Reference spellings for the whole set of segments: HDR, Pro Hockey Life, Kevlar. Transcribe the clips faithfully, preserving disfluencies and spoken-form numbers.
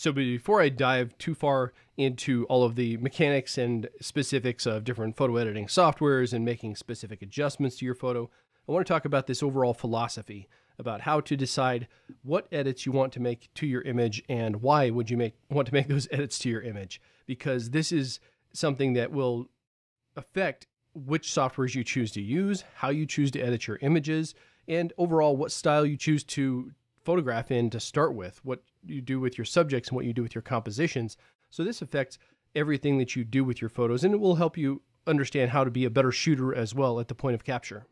So before I dive too far into all of the mechanics and specifics of different photo editing softwares and making specific adjustments to your photo, I want to talk about this overall philosophy about how to decide what edits you want to make to your image and why would you make want to make those edits to your image, because this is something that will affect which softwares you choose to use, how you choose to edit your images, and overall what style you choose to photograph in to start with, what you do with your subjects and what you do with your compositions. So this affects everything that you do with your photos, and it will help you understand how to be a better shooter as well at the point of capture.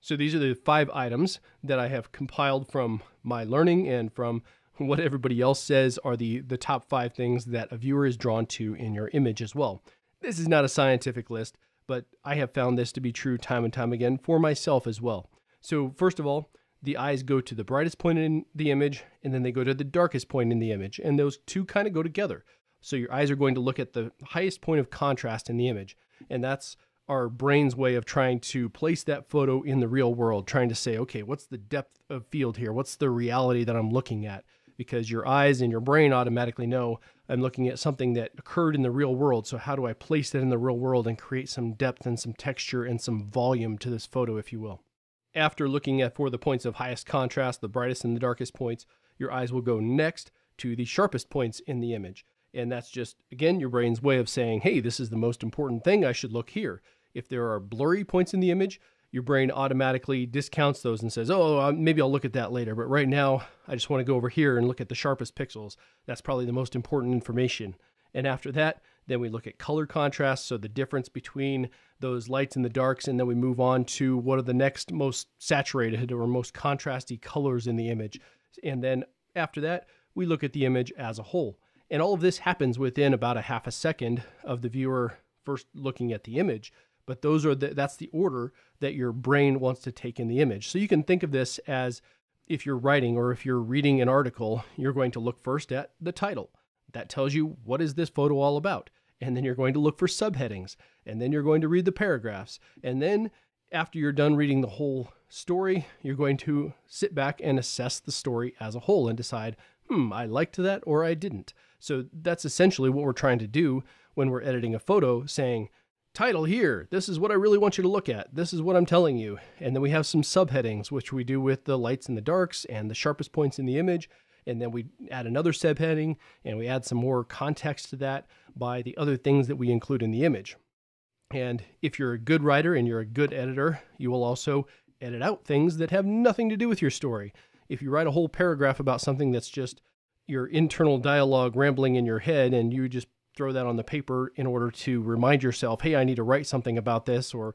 So these are the five items that I have compiled from my learning and from what everybody else says are the, the top five things that a viewer is drawn to in your image as well. This is not a scientific list, but I have found this to be true time and time again for myself as well. So first of all, the eyes go to the brightest point in the image, and then they go to the darkest point in the image, and those two kind of go together. So your eyes are going to look at the highest point of contrast in the image, and that's our brain's way of trying to place that photo in the real world, trying to say, okay, what's the depth of field here? What's the reality that I'm looking at? Because your eyes and your brain automatically know I'm looking at something that occurred in the real world. So how do I place that in the real world and create some depth and some texture and some volume to this photo, if you will? After looking at for the points of highest contrast, the brightest and the darkest points, your eyes will go next to the sharpest points in the image. And that's just, again, your brain's way of saying, hey, this is the most important thing. I should look here. If there are blurry points in the image, your brain automatically discounts those and says, oh, maybe I'll look at that later. But right now, I just want to go over here and look at the sharpest pixels. That's probably the most important information. And after that, then we look at color contrast, so the difference between those lights and the darks, and then we move on to what are the next most saturated or most contrasty colors in the image. And then after that, we look at the image as a whole. And all of this happens within about a half a second of the viewer first looking at the image. But those are the, that's the order that your brain wants to take in the image. So you can think of this as if you're writing or if you're reading an article, you're going to look first at the title. That tells you what is this photo all about. And then you're going to look for subheadings. And then you're going to read the paragraphs. And then after you're done reading the whole story, you're going to sit back and assess the story as a whole and decide, hmm, I liked that or I didn't. So that's essentially what we're trying to do when we're editing a photo, saying, title here, this is what I really want you to look at. This is what I'm telling you. And then we have some subheadings, which we do with the lights and the darks and the sharpest points in the image. And then we add another subheading and we add some more context to that by the other things that we include in the image. And if you're a good writer and you're a good editor, you will also edit out things that have nothing to do with your story. If you write a whole paragraph about something that's just your internal dialogue rambling in your head and you just throw that on the paper in order to remind yourself, hey, I need to write something about this or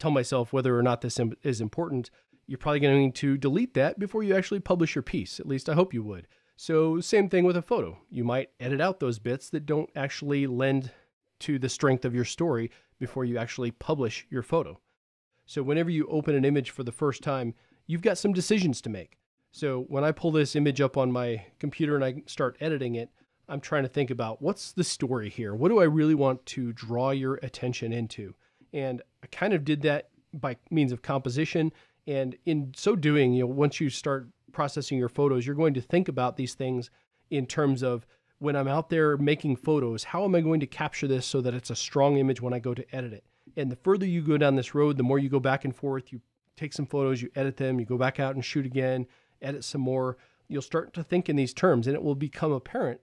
tell myself whether or not this is important, you're probably going to need to delete that before you actually publish your piece. At least I hope you would. So same thing with a photo. You might edit out those bits that don't actually lend to the strength of your story before you actually publish your photo. So whenever you open an image for the first time, you've got some decisions to make. So when I pull this image up on my computer and I start editing it, I'm trying to think about what's the story here? What do I really want to draw your attention into? And I kind of did that by means of composition. And in so doing, you know, once you start processing your photos, you're going to think about these things in terms of when I'm out there making photos, how am I going to capture this so that it's a strong image when I go to edit it? And the further you go down this road, the more you go back and forth, you take some photos, you edit them, you go back out and shoot again, edit some more, you'll start to think in these terms and it will become apparent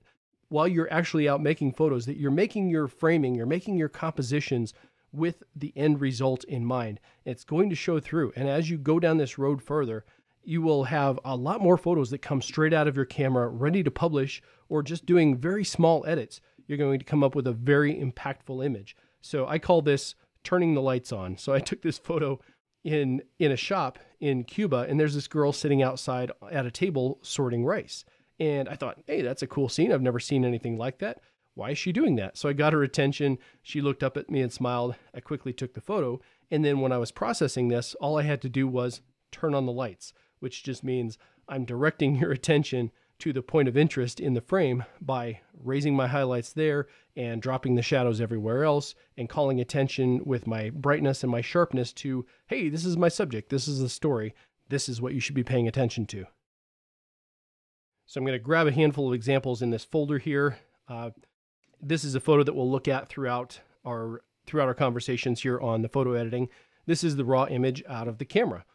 while you're actually out making photos that you're making your framing, you're making your compositions with the end result in mind. It's going to show through. And as you go down this road further, you will have a lot more photos that come straight out of your camera ready to publish, or just doing very small edits, you're going to come up with a very impactful image. So I call this turning the lights on. So I took this photo in, in a shop in Cuba, and there's this girl sitting outside at a table sorting rice. And I thought, hey, that's a cool scene. I've never seen anything like that. Why is she doing that? So I got her attention. She looked up at me and smiled. I quickly took the photo. And then when I was processing this, all I had to do was turn on the lights, which just means I'm directing your attention to the point of interest in the frame by raising my highlights there and dropping the shadows everywhere else and calling attention with my brightness and my sharpness to, hey, this is my subject. This is the story. This is what you should be paying attention to. So I'm going to grab a handful of examples in this folder here. Uh, this is a photo that we'll look at throughout our throughout our conversations here on the photo editing. This is the raw image out of the camera.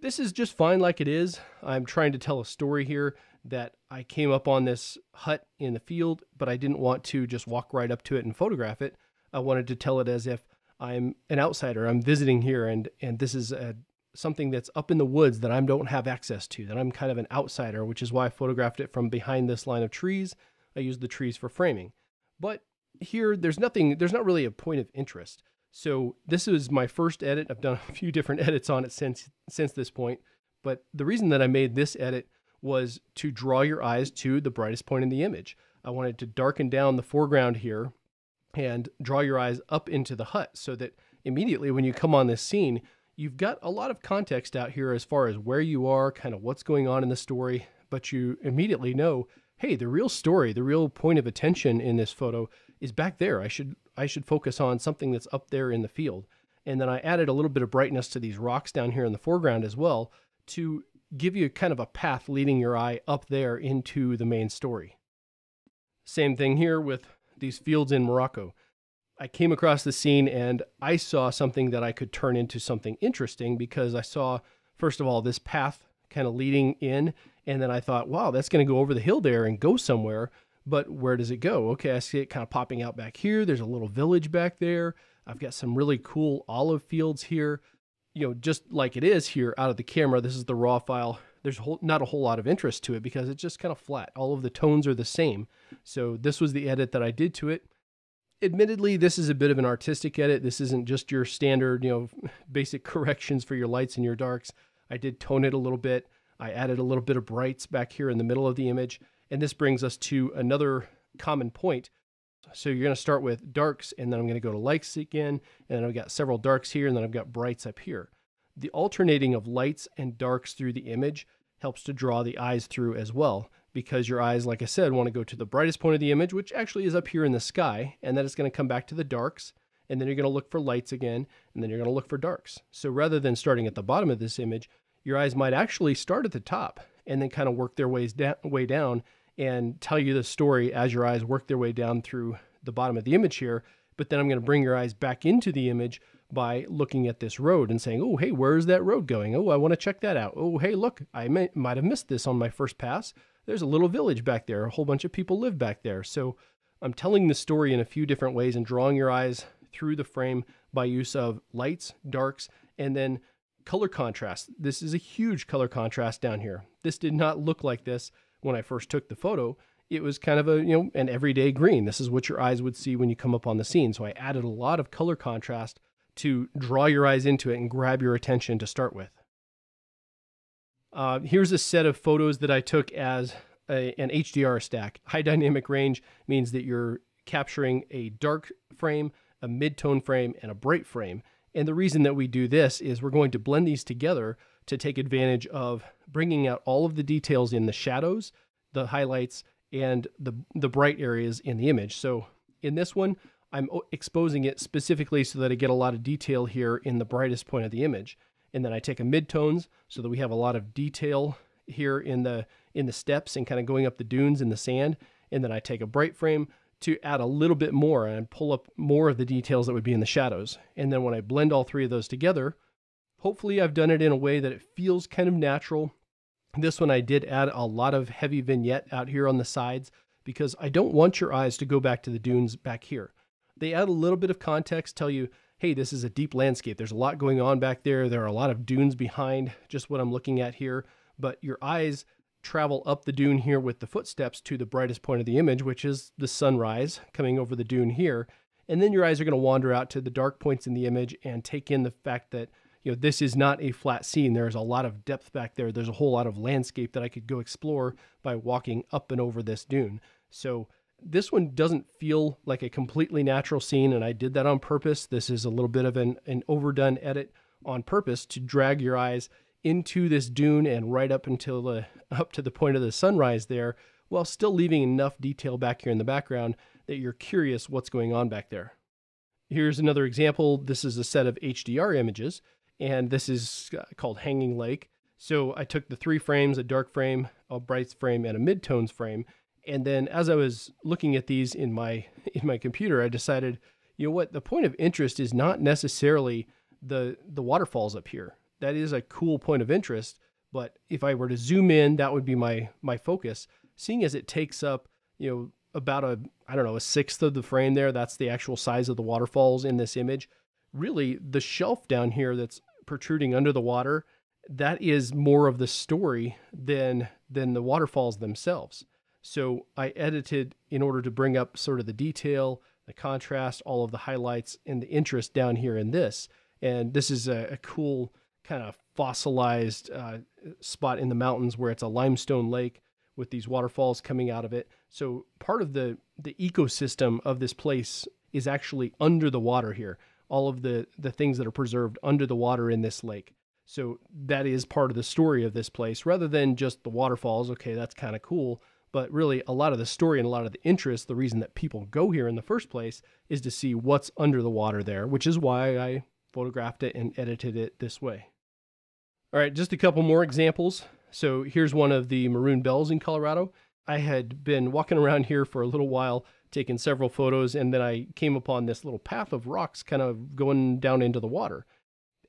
This is just fine like it is. I'm trying to tell a story here that I came up on this hut in the field, but I didn't want to just walk right up to it and photograph it. I wanted to tell it as if I'm an outsider. I'm visiting here, and and this is a, something that's up in the woods that I don't have access to, that I'm kind of an outsider, which is why I photographed it from behind this line of trees. I used the trees for framing. But here, there's nothing, there's not really a point of interest. So this is my first edit. I've done a few different edits on it since since this point. But the reason that I made this edit was to draw your eyes to the brightest point in the image. I wanted to darken down the foreground here and draw your eyes up into the hut so that immediately when you come on this scene, you've got a lot of context out here as far as where you are, kind of what's going on in the story, but you immediately know, hey, the real story, the real point of attention in this photo is back there. I should I should focus on something that's up there in the field. And then I added a little bit of brightness to these rocks down here in the foreground as well to give you kind of a path leading your eye up there into the main story. Same thing here with these fields in Morocco. I came across the scene and I saw something that I could turn into something interesting because I saw, first of all, this path kind of leading in, and then I thought, wow, that's going to go over the hill there and go somewhere, but where does it go? Okay, I see it kind of popping out back here. There's a little village back there. I've got some really cool olive fields here. You know, just like it is here out of the camera, this is the raw file. There's whole, not a whole lot of interest to it because it's just kind of flat. All of the tones are the same. So this was the edit that I did to it. Admittedly, this is a bit of an artistic edit. This isn't just your standard, you know, basic corrections for your lights and your darks. I did tone it a little bit. I added a little bit of brights back here in the middle of the image. And this brings us to another common point. So you're going to start with darks, and then I'm going to go to lights again, and then I've got several darks here, and then I've got brights up here. The alternating of lights and darks through the image helps to draw the eyes through as well, because your eyes, like I said, want to go to the brightest point of the image, which actually is up here in the sky, and then it's going to come back to the darks, and then you're going to look for lights again, and then you're going to look for darks. So rather than starting at the bottom of this image, your eyes might actually start at the top and then kind of work their ways da- way down and tell you the story as your eyes work their way down through the bottom of the image here. But then I'm going to bring your eyes back into the image by looking at this road and saying, oh, hey, where's that road going? Oh, I want to check that out. Oh, hey, look, I may, might have missed this on my first pass. There's a little village back there. A whole bunch of people live back there. So I'm telling the story in a few different ways and drawing your eyes through the frame by use of lights, darks, and then color contrast. This is a huge color contrast down here. This did not look like this when I first took the photo. It was kind of a, you know, an everyday green. This is what your eyes would see when you come up on the scene. So I added a lot of color contrast to draw your eyes into it and grab your attention to start with. Uh, here's a set of photos that I took as a, an H D R stack. High dynamic range means that you're capturing a dark frame, a mid-tone frame, and a bright frame. And the reason that we do this is we're going to blend these together to take advantage of bringing out all of the details in the shadows, the highlights, and the, the bright areas in the image. So in this one, I'm exposing it specifically so that I get a lot of detail here in the brightest point of the image. And then I take a mid-tones so that we have a lot of detail here in the, in the steps and kind of going up the dunes in the sand. And then I take a bright frame to add a little bit more and pull up more of the details that would be in the shadows. And then when I blend all three of those together, hopefully I've done it in a way that it feels kind of natural. This one I did add a lot of heavy vignette out here on the sides because I don't want your eyes to go back to the dunes back here. They add a little bit of context, tell you, hey, this is a deep landscape. There's a lot going on back there. There are a lot of dunes behind just what I'm looking at here. But your eyes travel up the dune here with the footsteps to the brightest point of the image, which is the sunrise coming over the dune here. And then your eyes are going to wander out to the dark points in the image and take in the fact that, you know, this is not a flat scene. There's a lot of depth back there. There's a whole lot of landscape that I could go explore by walking up and over this dune. So this one doesn't feel like a completely natural scene, and I did that on purpose. This is a little bit of an, an overdone edit on purpose to drag your eyes into this dune and right up until the, up to the point of the sunrise there, while still leaving enough detail back here in the background that you're curious what's going on back there. Here's another example. This is a set of H D R images, and this is called Hanging Lake. So I took the three frames, a dark frame, a bright frame, and a mid-tones frame. And then as I was looking at these in my in my computer, I decided, you know what, the point of interest is not necessarily the the waterfalls up here. That is a cool point of interest, but if I were to zoom in, that would be my my focus. Seeing as it takes up, you know, about a, I don't know, a sixth of the frame there, that's the actual size of the waterfalls in this image. Really, the shelf down here that's protruding under the water, that is more of the story than than the waterfalls themselves. So I edited in order to bring up sort of the detail, the contrast, all of the highlights, and the interest down here in this. And this is a, a cool kind of fossilized uh, spot in the mountains where it's a limestone lake with these waterfalls coming out of it. So part of the, the ecosystem of this place is actually under the water here. All of the, the things that are preserved under the water in this lake. So that is part of the story of this place, rather than just the waterfalls. Okay, that's kind of cool. But really, a lot of the story and a lot of the interest, the reason that people go here in the first place, is to see what's under the water there, which is why I photographed it and edited it this way. All right, just a couple more examples. So here's one of the maroon bells in Colorado. I had been walking around here for a little while, taking several photos, and then I came upon this little path of rocks kind of going down into the water.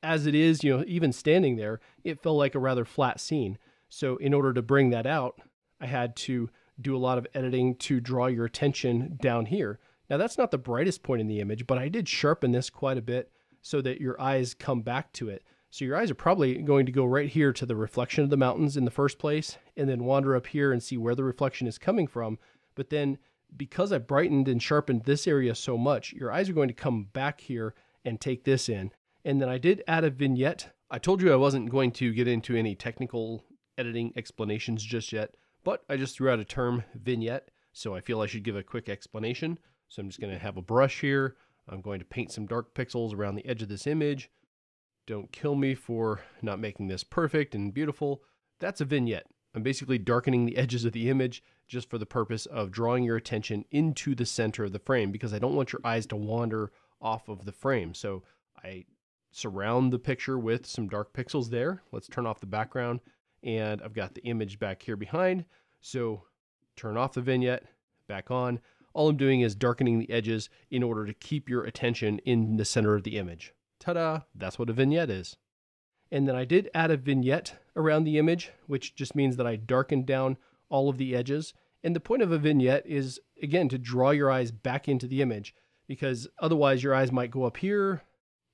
As it is, you know, even standing there, it felt like a rather flat scene. So in order to bring that out, I had to do a lot of editing to draw your attention down here. Now, that's not the brightest point in the image, but I did sharpen this quite a bit so that your eyes come back to it. So your eyes are probably going to go right here to the reflection of the mountains in the first place, and then wander up here and see where the reflection is coming from. But then, because I brightened and sharpened this area so much, your eyes are going to come back here and take this in. And then I did add a vignette. I told you I wasn't going to get into any technical editing explanations just yet, but I just threw out a term, vignette, so I feel I should give a quick explanation. So I'm just going to have a brush here. I'm going to paint some dark pixels around the edge of this image. Don't kill me for not making this perfect and beautiful. That's a vignette. I'm basically darkening the edges of the image just for the purpose of drawing your attention into the center of the frame, because I don't want your eyes to wander off of the frame. So I surround the picture with some dark pixels there. Let's turn off the background, and I've got the image back here behind. So turn off the vignette, back on. All I'm doing is darkening the edges in order to keep your attention in the center of the image. Ta-da! That's what a vignette is. And then I did add a vignette around the image, which just means that I darkened down all of the edges. And the point of a vignette is, again, to draw your eyes back into the image, because otherwise your eyes might go up here,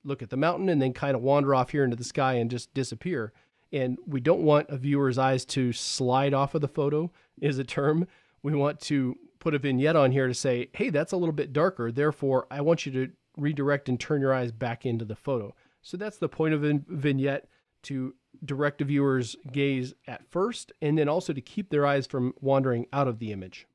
look at the mountain, and then kind of wander off here into the sky and just disappear. And we don't want a viewer's eyes to slide off of the photo, is a term. We want to put a vignette on here to say, hey, that's a little bit darker, therefore I want you to redirect and turn your eyes back into the photo. So that's the point of a vignette, to direct a viewer's gaze at first, and then also to keep their eyes from wandering out of the image.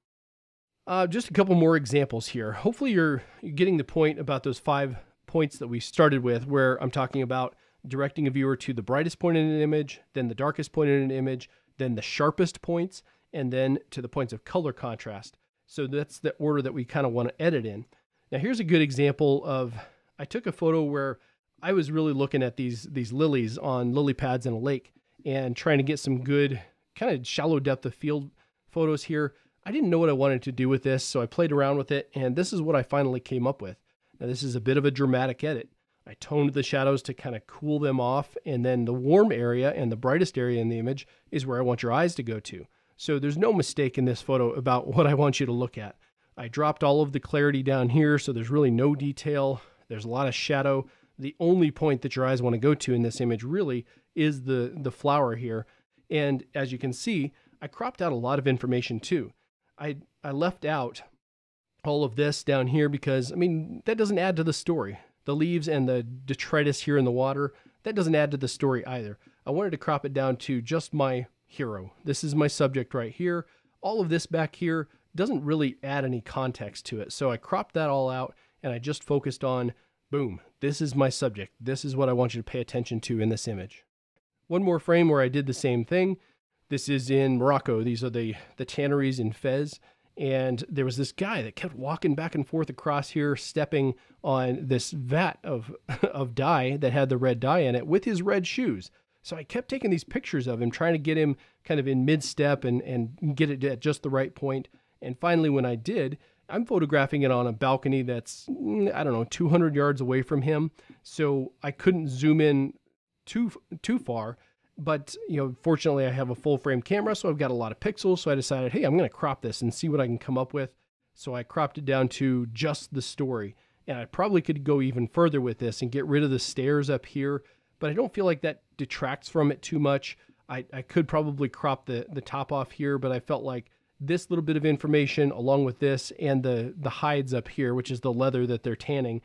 Uh, just a couple more examples here. Hopefully you're getting the point about those five points that we started with, where I'm talking about directing a viewer to the brightest point in an image, then the darkest point in an image, then the sharpest points, and then to the points of color contrast. So that's the order that we kind of want to edit in. Now here's a good example of, I took a photo where I was really looking at these these lilies on lily pads in a lake and trying to get some good kind of shallow depth of field photos here. I didn't know what I wanted to do with this, so I played around with it, and this is what I finally came up with. Now this is a bit of a dramatic edit. I toned the shadows to kind of cool them off, and then the warm area and the brightest area in the image is where I want your eyes to go to. So there's no mistake in this photo about what I want you to look at. I dropped all of the clarity down here, so there's really no detail. There's a lot of shadow. The only point that your eyes want to go to in this image really is the, the flower here. And as you can see, I cropped out a lot of information too. I, I left out all of this down here because, I mean, that doesn't add to the story. The leaves and the detritus here in the water, that doesn't add to the story either. I wanted to crop it down to just my hero. This is my subject right here. All of this back here doesn't really add any context to it. So I cropped that all out, and I just focused on, boom, this is my subject. This is what I want you to pay attention to in this image. One more frame where I did the same thing. This is in Morocco. These are the, the tanneries in Fez. And there was this guy that kept walking back and forth across here, stepping on this vat of, of dye that had the red dye in it with his red shoes. So I kept taking these pictures of him, trying to get him kind of in mid-step and, and get it at just the right point. And finally, when I did, I'm photographing it on a balcony that's, I don't know, two hundred yards away from him. So I couldn't zoom in too, too far. But, you know, fortunately, I have a full frame camera, so I've got a lot of pixels. So I decided, hey, I'm going to crop this and see what I can come up with. So I cropped it down to just the story. And I probably could go even further with this and get rid of the stairs up here, but I don't feel like that detracts from it too much. I, I could probably crop the, the top off here, but I felt like this little bit of information along with this and the, the hides up here, which is the leather that they're tanning,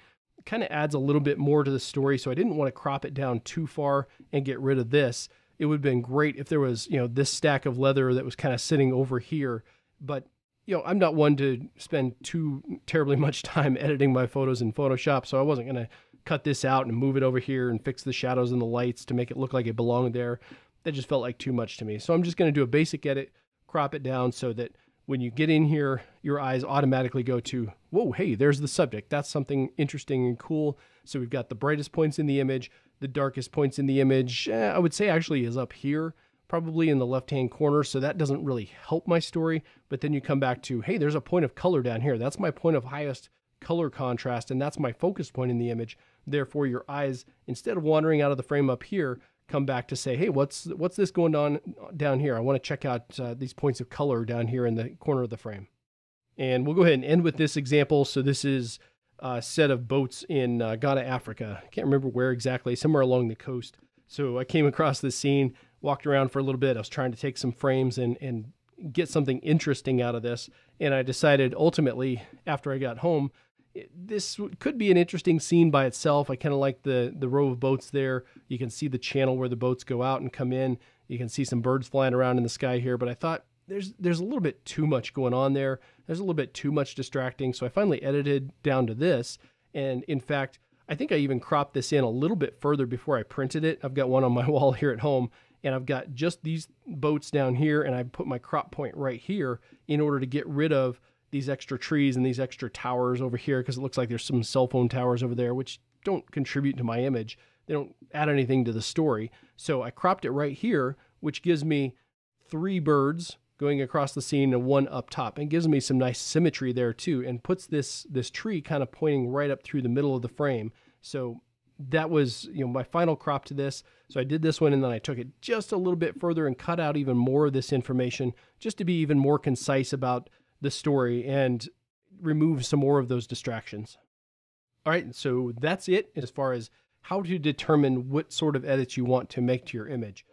kind of adds a little bit more to the story. So I didn't want to crop it down too far and get rid of this. It would have been great if there was, you know, this stack of leather that was kind of sitting over here, but you know, I'm not one to spend too terribly much time editing my photos in Photoshop, so I wasn't going to cut this out and move it over here and fix the shadows and the lights to make it look like it belonged there. That just felt like too much to me. So I'm just going to do a basic edit, crop it down so that when you get in here, your eyes automatically go to, whoa, hey, there's the subject. That's something interesting and cool. So we've got the brightest points in the image, the darkest points in the image, eh, I would say actually is up here, probably in the left-hand corner, so that doesn't really help my story. But then you come back to, hey, there's a point of color down here. That's my point of highest color contrast, and that's my focus point in the image. Therefore, your eyes, instead of wandering out of the frame up here, come back to say, hey, what's what's this going on down here? I want to check out uh, these points of color down here in the corner of the frame. And we'll go ahead and end with this example. So this is a set of boats in uh, Ghana, Africa. I can't remember where exactly, somewhere along the coast. So I came across this scene, walked around for a little bit. I was trying to take some frames and, and get something interesting out of this. And I decided ultimately, after I got home, it, this could be an interesting scene by itself. I kind of like the, the row of boats there. You can see the channel where the boats go out and come in. You can see some birds flying around in the sky here. But I thought there's, there's a little bit too much going on there. There's a little bit too much distracting. So I finally edited down to this. And in fact, I think I even cropped this in a little bit further before I printed it. I've got one on my wall here at home, and I've got just these boats down here, and I put my crop point right here in order to get rid of these extra trees and these extra towers over here, because it looks like there's some cell phone towers over there, which don't contribute to my image. They don't add anything to the story. So I cropped it right here, which gives me three birds going across the scene and one up top, and gives me some nice symmetry there too, and puts this this tree kind of pointing right up through the middle of the frame. So that was, you know, my final crop to this. So I did this one, and then I took it just a little bit further and cut out even more of this information just to be even more concise about the story and remove some more of those distractions. All right, so that's it as far as how to determine what sort of edits you want to make to your image.